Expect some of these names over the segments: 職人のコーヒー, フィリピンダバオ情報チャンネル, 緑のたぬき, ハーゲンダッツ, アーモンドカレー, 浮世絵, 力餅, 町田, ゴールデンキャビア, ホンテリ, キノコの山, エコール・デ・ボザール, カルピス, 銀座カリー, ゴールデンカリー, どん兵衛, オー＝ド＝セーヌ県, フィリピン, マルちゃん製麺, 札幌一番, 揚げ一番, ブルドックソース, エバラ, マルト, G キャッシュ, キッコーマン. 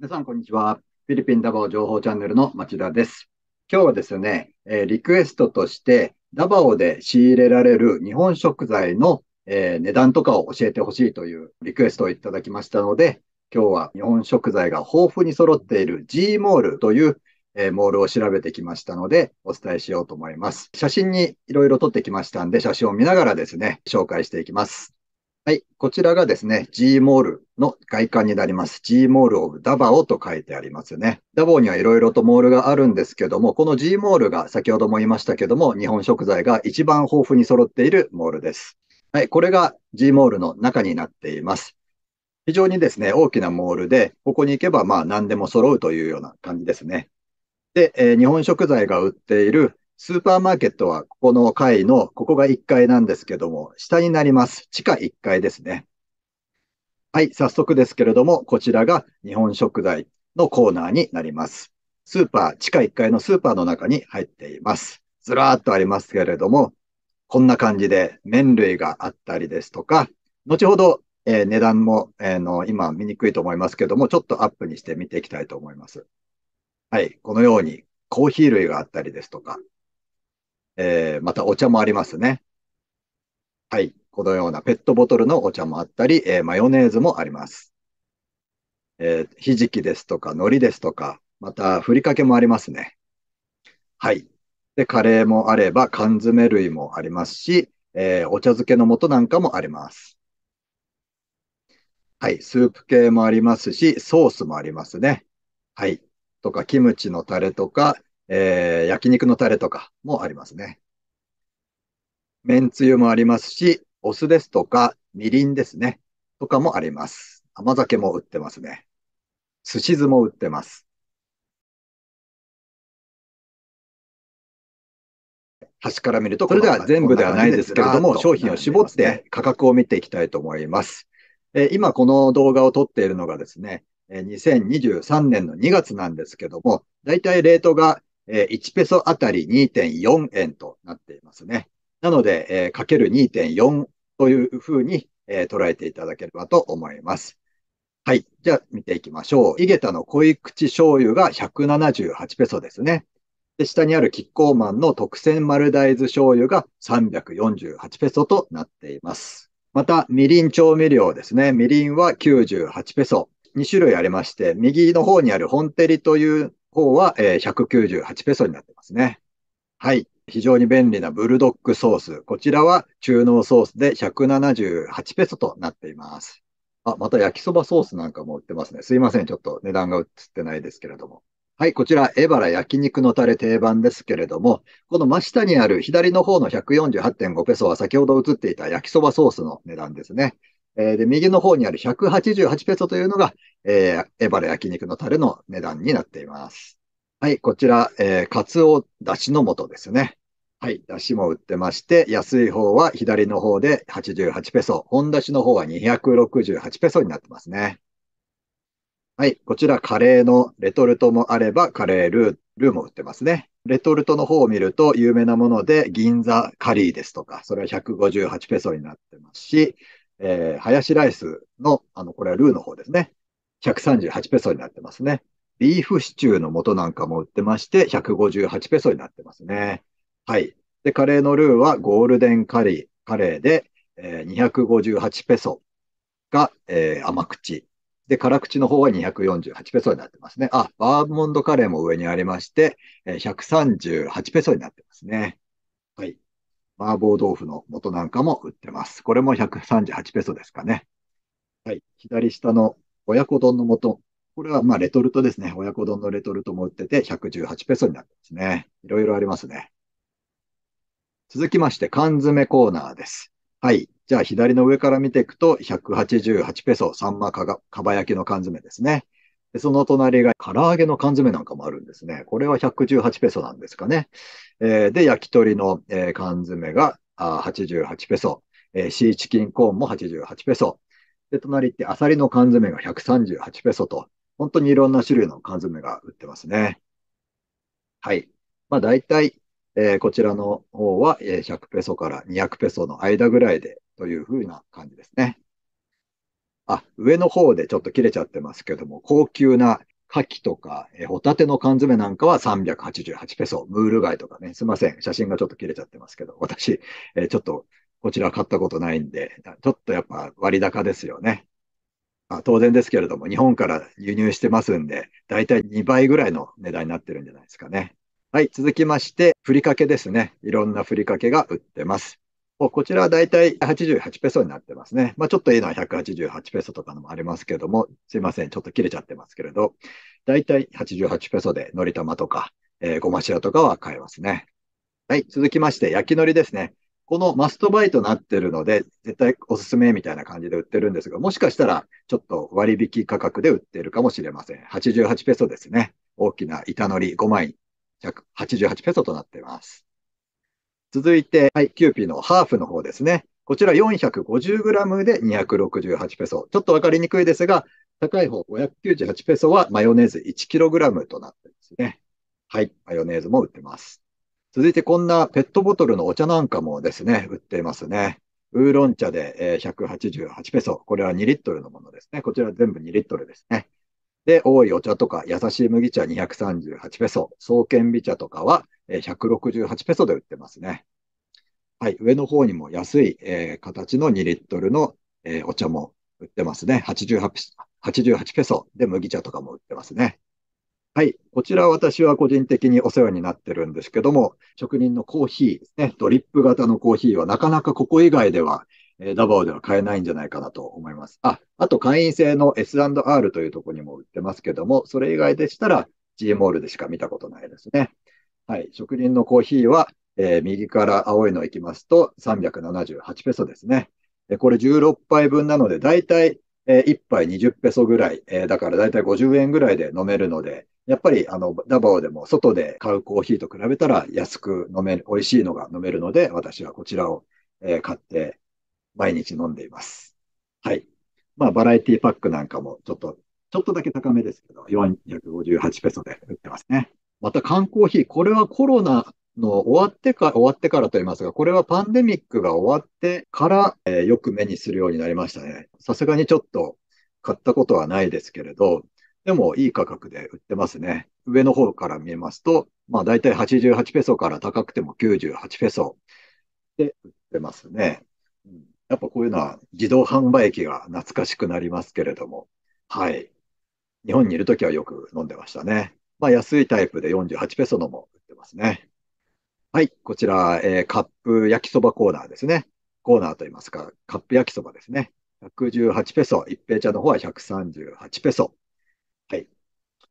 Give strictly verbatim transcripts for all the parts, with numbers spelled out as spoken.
皆さん、こんにちは。フィリピンダバオ情報チャンネルの町田です。今日はですね、えー、リクエストとして、ダバオで仕入れられる日本食材の、えー、値段とかを教えてほしいというリクエストをいただきましたので、今日は日本食材が豊富に揃っている G モールという、えー、モールを調べてきましたので、お伝えしようと思います。写真にいろいろ撮ってきましたんで、写真を見ながらですね、紹介していきます。はい。こちらがですね、G モールの外観になります。G モールオブダバオと書いてありますね。ダバオにはいろいろとモールがあるんですけども、この G モールが先ほども言いましたけども、日本食材が一番豊富に揃っているモールです。はい。これが G モールの中になっています。非常にですね、大きなモールで、ここに行けばまあ何でも揃うというような感じですね。で、えー、日本食材が売っているスーパーマーケットは、ここの階の、ここがいっかいなんですけども、下になります。地下いっかいですね。はい、早速ですけれども、こちらが日本食材のコーナーになります。スーパー、地下いっかいのスーパーの中に入っています。ずらーっとありますけれども、こんな感じで麺類があったりですとか、後ほど、えー、値段も、えー、の今見にくいと思いますけども、ちょっとアップにして見ていきたいと思います。はい、このようにコーヒー類があったりですとか、えー、またお茶もありますね。はい。このようなペットボトルのお茶もあったり、えー、マヨネーズもあります。えー、ひじきですとか、海苔ですとか、またふりかけもありますね。はい。で、カレーもあれば、缶詰類もありますし、えー、お茶漬けの素なんかもあります。はい。スープ系もありますし、ソースもありますね。はい。とか、キムチのタレとか、えー、焼肉のタレとかもありますね。めんつゆもありますし、お酢ですとか、みりんですね。とかもあります。甘酒も売ってますね。すし酢も売ってます。端から見ると、それでは全部ではないですけれども、商品を絞って価格を見ていきたいと思います。えー、今この動画を撮っているのがですね、にせんにじゅうさんねんのにがつなんですけども、だいたいレートがいちペソあたり にてんよん 円となっていますね。なので、えー、かける にてんよん というふうに、えー、捉えていただければと思います。はい。じゃあ見ていきましょう。イゲタの濃い口醤油がひゃくななじゅうはちペソですね。で、下にあるキッコーマンの特選丸大豆醤油がさんびゃくよんじゅうはちペソとなっています。また、みりん調味料ですね。みりんはきゅうじゅうはちペソ。に種類ありまして、右の方にあるホンテリという方はひゃくきゅうじゅうはちペソになってますね。はい。非常に便利なブルドックソース。こちらは中濃ソースでひゃくななじゅうはちペソとなっています。あ、また焼きそばソースなんかも売ってますね。すいません。ちょっと値段が映ってないですけれども。はい。こちら、エバラ焼肉のタレ定番ですけれども、この真下にある左の方の ひゃくよんじゅうはちてんご ペソは先ほど映っていた焼きそばソースの値段ですね。で、右の方にあるひゃくはちじゅうはちペソというのが、えー、エバラ焼肉のタレの値段になっています。はい、こちら、えー、カツオだしの素ですね。はい、だしも売ってまして、安い方は左の方ではちじゅうはちペソ、本だしの方はにひゃくろくじゅうはちペソになってますね。はい、こちらカレーのレトルトもあれば、カレールーも売ってますね。レトルトの方を見ると、有名なもので、銀座カリーですとか、それはひゃくごじゅうはちペソになってますし、えー、ハヤシライスの、あの、これはルーの方ですね。ひゃくさんじゅうはちペソになってますね。ビーフシチューの素なんかも売ってまして、ひゃくごじゅうはちペソになってますね。はい。で、カレーのルーはゴールデンカリー、カレーで、えー、にひゃくごじゅうはちペソが、えー、甘口。で、辛口の方はにひゃくよんじゅうはちペソになってますね。あ、アーモンドカレーも上にありまして、えー、ひゃくさんじゅうはちペソになってますね。はい。麻婆豆腐の素なんかも売ってます。これもひゃくさんじゅうはちペソですかね。はい。左下の親子丼の素。これはまあレトルトですね。親子丼のレトルトも売っててひゃくじゅうはちペソになってますね。いろいろありますね。続きまして缶詰コーナーです。はい。じゃあ左の上から見ていくとひゃくはちじゅうはちペソ、サンマかが、かば焼きの缶詰ですね。で、その隣が唐揚げの缶詰なんかもあるんですね。これはひゃくじゅうはちペソなんですかね。えー、で、焼き鳥の、えー、缶詰があはちじゅうはちペソ、えー。シーチキンコーンもはちじゅうはちペソ。で、隣ってアサリの缶詰がひゃくさんじゅうはちペソと、本当にいろんな種類の缶詰が売ってますね。はい。まあ大体、えー、こちらの方はひゃくペソからにひゃくペソの間ぐらいでというふうな感じですね。あ、上の方でちょっと切れちゃってますけども、高級な牡蠣とか、えー、ホタテの缶詰なんかはさんびゃくはちじゅうはちペソ、ムール貝とかね、すいません。写真がちょっと切れちゃってますけど、私、えー、ちょっとこちら買ったことないんで、ちょっとやっぱ割高ですよね。まあ、当然ですけれども、日本から輸入してますんで、だいたいにばいぐらいの値段になってるんじゃないですかね。はい、続きまして、ふりかけですね。いろんなふりかけが売ってます。こちらはだいたいはちじゅうはちペソになってますね。まあちょっといいのはひゃくはちじゅうはちペソとかのもありますけれども、すいません、ちょっと切れちゃってますけれど、だいたいはちじゅうはちペソでのり玉とか、えー、ごま塩とかは買えますね。はい、続きまして、焼き海苔ですね。このマストバイとなってるので、絶対おすすめみたいな感じで売ってるんですが、もしかしたらちょっと割引価格で売ってるかもしれません。はちじゅうはちペソですね。大きな板海苔ごまい、ひゃくはちじゅうはちペソとなっています。続いて、はい、キューピーのハーフの方ですね。こちら よんひゃくごじゅうグラム でにひゃくろくじゅうはちペソ。ちょっとわかりにくいですが、高い方ごひゃくきゅうじゅうはちペソはマヨネーズ いちキログラム となってますね。はい、マヨネーズも売ってます。続いてこんなペットボトルのお茶なんかもですね、売っていますね。ウーロン茶でひゃくはちじゅうはちペソ。これはにリットルのものですね。こちら全部にリットルですね。で、多いお茶とか優しい麦茶にひゃくさんじゅうはちペソ。爽健美茶とかはひゃくろくじゅうはちペソで売ってますね。はい、上の方にも安い、えー、形のにリットルの、えー、お茶も売ってますね。はちじゅうはちペソで麦茶とかも売ってますね。はい、こちら私は個人的にお世話になってるんですけども、職人のコーヒーですね、ドリップ型のコーヒーはなかなかここ以外では、えー、ダバオでは買えないんじゃないかなと思います。あ、あと会員制の エスアンドアール というところにも売ってますけども、それ以外でしたら G モールでしか見たことないですね。はい、職人のコーヒーは、えー、右から青いの行きますとさんびゃくななじゅうはちペソですね。でこれじゅうろっぱいぶんなので、だいたいいっぱいにじゅうペソぐらい、えー、だからだいたいごじゅうえんぐらいで飲めるので、やっぱりあのダバオでも外で買うコーヒーと比べたら安く飲める、美味しいのが飲めるので、私はこちらを、えー、買って毎日飲んでいます。はい。まあバラエティパックなんかもちょっと、ちょっとだけ高めですけど、よんひゃくごじゅうはちペソで売ってますね。また缶コーヒー、これはコロナの終わってか、終わってからと言いますが、これはパンデミックが終わってから、えー、よく目にするようになりましたね。さすがにちょっと買ったことはないですけれど、でもいい価格で売ってますね。上の方から見えますと、まあだいたいはちじゅうはちペソから高くてもきゅうじゅうはちペソで売ってますね。うん、やっぱこういうのは自動販売機が懐かしくなりますけれども、はい。日本にいるときはよく飲んでましたね。まあ、安いタイプでよんじゅうはちペソのも売ってますね。はい、こちら、えー、カップ焼きそばコーナーですね。コーナーといいますか、カップ焼きそばですね。ひゃくじゅうはちペソ、一平茶の方はひゃくさんじゅうはちペソ。はい。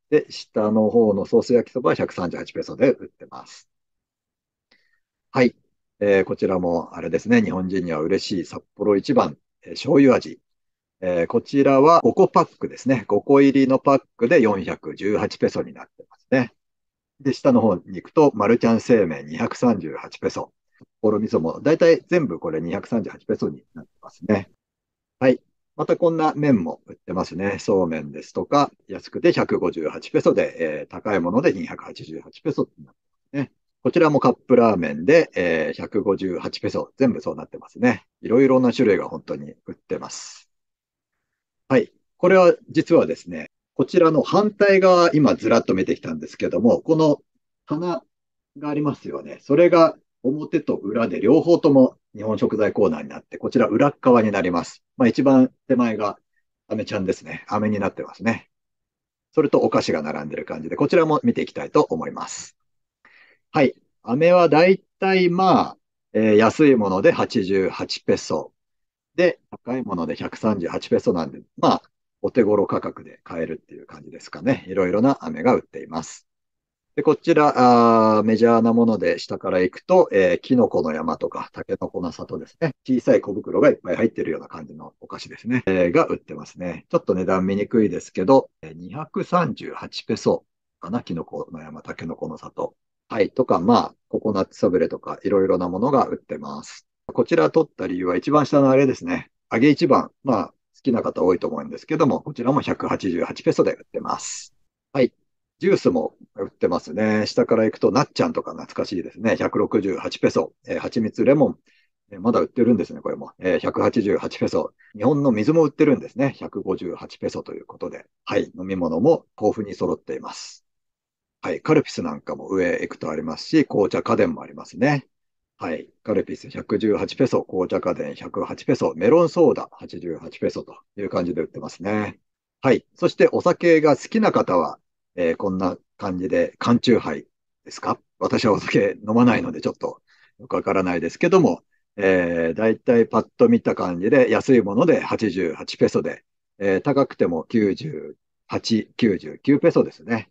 で、下の方のソース焼きそばはひゃくさんじゅうはちペソで売ってます。はい、えー、こちらもあれですね、日本人には嬉しい札幌一番、えー、醤油味。えー、こちらはごこパックですね。ごこいりのパックでよんひゃくじゅうはちペソになってますね。で、下の方に行くと、マルちゃん製麺にひゃくさんじゅうはちペソ。おろみそも、だいたい全部これにひゃくさんじゅうはちペソになってますね。はい。またこんな麺も売ってますね。そうめんですとか、安くてひゃくごじゅうはちペソで、えー、高いものでにひゃくはちじゅうはちペソってなってますね。こちらもカップラーメンで、えー、ひゃくごじゅうはちペソ。全部そうなってますね。いろいろな種類が本当に売ってます。はい。これは実はですね、こちらの反対側、今ずらっと見てきたんですけども、この棚がありますよね。それが表と裏で両方とも日本食材コーナーになって、こちら裏側になります。まあ一番手前が飴ちゃんですね。飴になってますね。それとお菓子が並んでる感じで、こちらも見ていきたいと思います。はい。飴はだいたいまあ、えー、安いものではちじゅうはちペソ。で、高いものでひゃくさんじゅうはちペソなんで、まあ、お手頃価格で買えるっていう感じですかね。いろいろな飴が売っています。で、こちら、あメジャーなもので下から行くと、えー、キノコの山とか、タケノコの里ですね。小さい小袋がいっぱい入ってるような感じのお菓子ですね。えー、が売ってますね。ちょっと値段見にくいですけど、にひゃくさんじゅうはちペソかな。キノコの山、タケノコの里。はい。とか、まあ、ココナッツサブレとか、いろいろなものが売ってます。こちら取った理由は一番下のあれですね。揚げ一番。まあ、好きな方多いと思うんですけども、こちらもひゃくはちじゅうはちペソで売ってます。はい。ジュースも売ってますね。下から行くと、なっちゃんとか懐かしいですね。ひゃくろくじゅうはちペソ。えー、蜂蜜レモン、えー、まだ売ってるんですね、これも。えー、ひゃくはちじゅうはちペソ。日本の水も売ってるんですね。ひゃくごじゅうはちペソということで。はい。飲み物も豊富に揃っています。はい。カルピスなんかも上行くとありますし、紅茶家電もありますね。はい。カルピスひゃくじゅうはちペソ、紅茶家電ひゃくはちペソ、メロンソーダはちじゅうはちペソという感じで売ってますね。はい。そしてお酒が好きな方は、えー、こんな感じで缶チューハイですか？私はお酒飲まないのでちょっとよくわからないですけども、えー、だいたいパッと見た感じで安いものではちじゅうはちペソで、えー、高くてもきゅうじゅうはち、きゅうじゅうきゅうペソですね。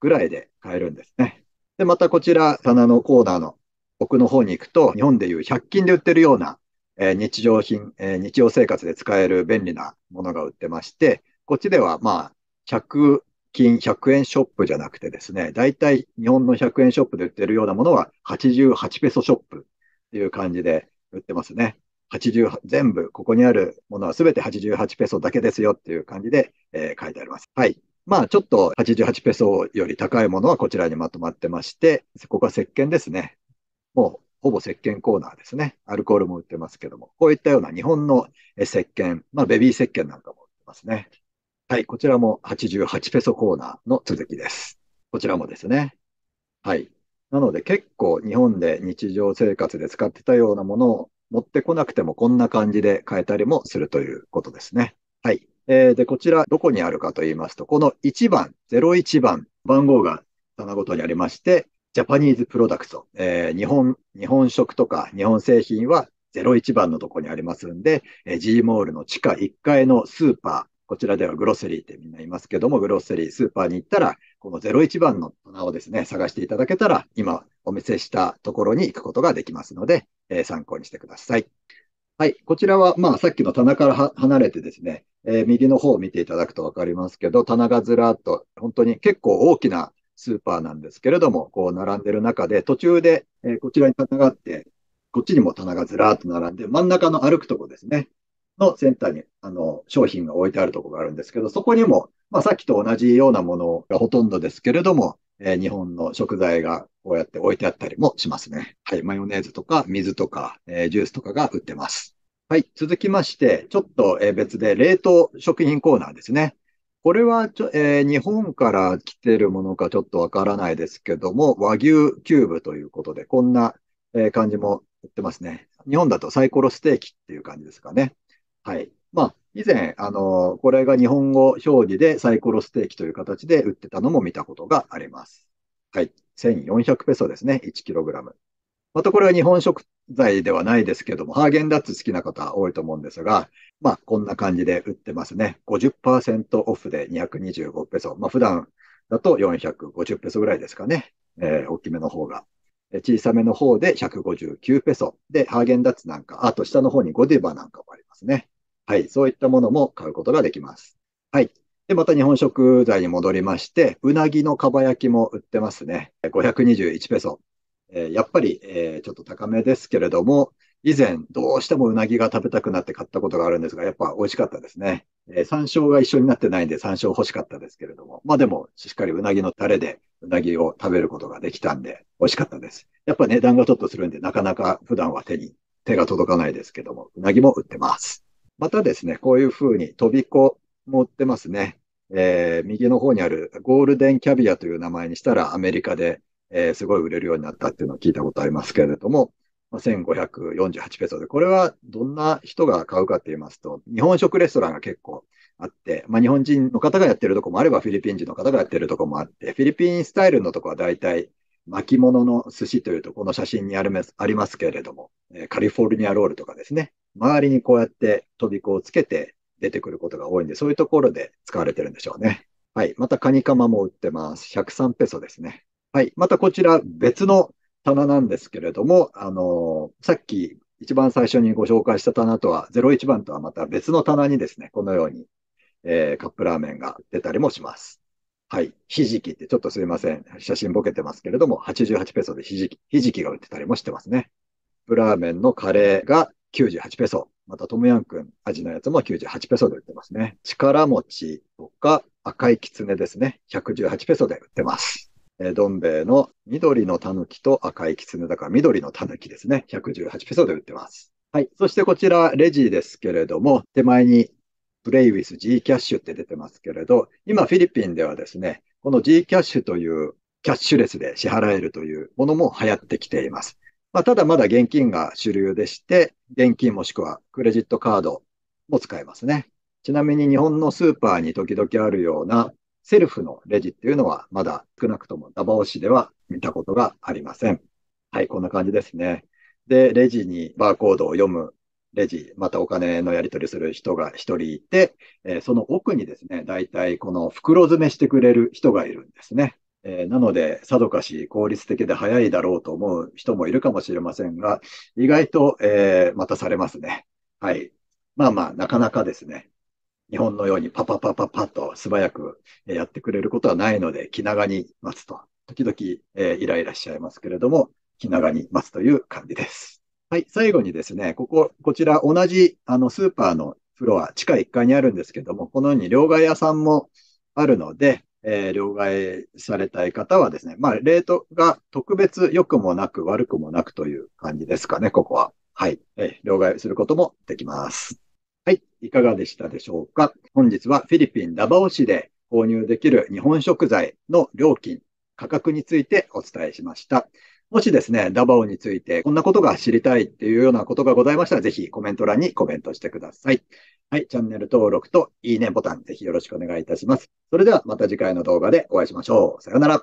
ぐらいで買えるんですね。で、またこちら棚のコーナーの奥の方に行くと、日本でいうひゃく均で売ってるような、えー、日常品、えー、日常生活で使える便利なものが売ってまして、こっちではまあひゃくきんひゃくえんショップじゃなくてですね、だいたい日本のひゃくえんショップで売ってるようなものははちじゅうはちペソショップっていう感じで売ってますね。はちじゅう、全部ここにあるものはすべてはちじゅうはちペソだけですよっていう感じで、えー、書いてあります。はい。まあちょっとはちじゅうはちペソより高いものはこちらにまとまってまして、ここは石鹸ですね。もうほぼ石鹸コーナーですね。アルコールも売ってますけども、こういったような日本の石鹸、まあベビー石鹸なんかも売ってますね。はい、こちらもはちじゅうはちペソコーナーの続きです。こちらもですね。はい。なので結構日本で日常生活で使ってたようなものを持ってこなくてもこんな感じで買えたりもするということですね。はい。えー、で、こちらどこにあるかと言いますと、このいちばん、ゼロいちばん、番号が棚ごとにありまして、ジャパニーズプロダクト、えー、日本、日本食とか日本製品はゼロいちばんのとこにありますんで、えー、G モールの地下いっかいのスーパー、こちらではグロッセリーってみんな言いますけども、グロッセリースーパーに行ったら、このゼロいちばんの棚をですね、探していただけたら、今お見せしたところに行くことができますので、えー、参考にしてください。はい、こちらは、まあ、さっきの棚から離れてですね、えー、右の方を見ていただくとわかりますけど、棚がずらっと、本当に結構大きなスーパーなんですけれども、こう並んでる中で、途中で、えー、こちらに棚があって、こっちにも棚がずらーっと並んで、真ん中の歩くとこですね、のセンターにあの商品が置いてあるとこがあるんですけど、そこにも、まあ、さっきと同じようなものがほとんどですけれども、えー、日本の食材がこうやって置いてあったりもしますね。はい、マヨネーズとか水とか、えー、ジュースとかが売ってます。はい、続きまして、ちょっと別で冷凍食品コーナーですね。これはちょ、えー、日本から来てるものかちょっとわからないですけども、和牛キューブということで、こんな、えー、感じも売ってますね。日本だとサイコロステーキっていう感じですかね。はい。まあ、以前、あのー、これが日本語表示でサイコロステーキという形で売ってたのも見たことがあります。はい。せんよんひゃくペソですね。いちキログラム。またこれは日本食材ではないですけども、ハーゲンダッツ好きな方多いと思うんですが、まあ、こんな感じで売ってますね。ごじゅっパーセントオフでにひゃくにじゅうごペソ。まあ、普段だとよんひゃくごじゅっペソぐらいですかね。えー、大きめの方が。小さめの方でひゃくごじゅうきゅうペソ。で、ハーゲンダッツなんか、あと下の方にゴディバなんかもありますね。はい。そういったものも買うことができます。はい。で、また日本食材に戻りまして、うなぎのかば焼きも売ってますね。ごひゃくにじゅういちペソ。えー、やっぱり、えー、ちょっと高めですけれども、以前どうしてもうなぎが食べたくなって買ったことがあるんですが、やっぱ美味しかったですね。えー、山椒が一緒になってないんで山椒欲しかったですけれども、まあでもしっかりうなぎのタレでうなぎを食べることができたんで美味しかったです。やっぱ値段がちょっとするんでなかなか普段は手に手が届かないですけども、うなぎも売ってます。またですね、こういう風に飛び子も売ってますね。えー、右の方にあるゴールデンキャビアという名前にしたらアメリカで、えー、すごい売れるようになったっていうのを聞いたことありますけれども、せんごひゃくよんじゅうはちペソで、これはどんな人が買うかって言いますと、日本食レストランが結構あって、まあ、日本人の方がやってるとこもあれば、フィリピン人の方がやってるとこもあって、フィリピンスタイルのとこは大体巻物の寿司というと、この写真にありますけれども、カリフォルニアロールとかですね、周りにこうやって飛び子をつけて出てくることが多いんで、そういうところで使われてるんでしょうね。はい。またカニカマも売ってます。ひゃくさんペソですね。はい。またこちら別の棚なんですけれども、あのー、さっき一番最初にご紹介した棚とは、ゼロいちばんとはまた別の棚にですね、このように、えー、カップラーメンが出たりもします。はい。ひじきってちょっとすいません。写真ボケてますけれども、はちじゅうはちペソでひじき、ひじきが売ってたりもしてますね。カップラーメンのカレーがきゅうじゅうはちペソ。またトムヤン君、味のやつもきゅうじゅうはちペソで売ってますね。力餅とか赤いきつねですね。ひゃくじゅうはちペソで売ってます。どん兵衛の緑のたぬきと赤いきつね、だから緑のたぬきですね。ひゃくじゅうはちペソで売ってます。はい。そしてこちらレジですけれども、手前にプレイウィス G キャッシュって出てますけれど、今フィリピンではですね、この G キャッシュというキャッシュレスで支払えるというものも流行ってきています。まあ、ただまだ現金が主流でして、現金もしくはクレジットカードも使えますね。ちなみに日本のスーパーに時々あるようなセルフのレジっていうのはまだ少なくともダバオ市では見たことがありません。はい、こんな感じですね。で、レジにバーコードを読むレジ、またお金のやり取りする人が一人いて、えー、その奥にですね、だいたいこの袋詰めしてくれる人がいるんですね。えー、なので、さぞかし効率的で早いだろうと思う人もいるかもしれませんが、意外と、えー、待たされますね。はい。まあまあ、なかなかですね。日本のようにパパパパパッと素早くやってくれることはないので、気長に待つと。時々、えー、イライラしちゃいますけれども、気長に待つという感じです。はい、最後にですね、ここ、こちら同じあのスーパーのフロア、地下いっかいにあるんですけども、このように両替屋さんもあるので、えー、両替されたい方はですね、まあ、レートが特別良くもなく悪くもなくという感じですかね、ここは。はい、えー、両替することもできます。はい。いかがでしたでしょうか。本日はフィリピンダバオ市で購入できる日本食材の料金、価格についてお伝えしました。もしですね、ダバオについてこんなことが知りたいっていうようなことがございましたら、ぜひコメント欄にコメントしてください。はい。チャンネル登録といいねボタン、ぜひよろしくお願いいたします。それではまた次回の動画でお会いしましょう。さようなら。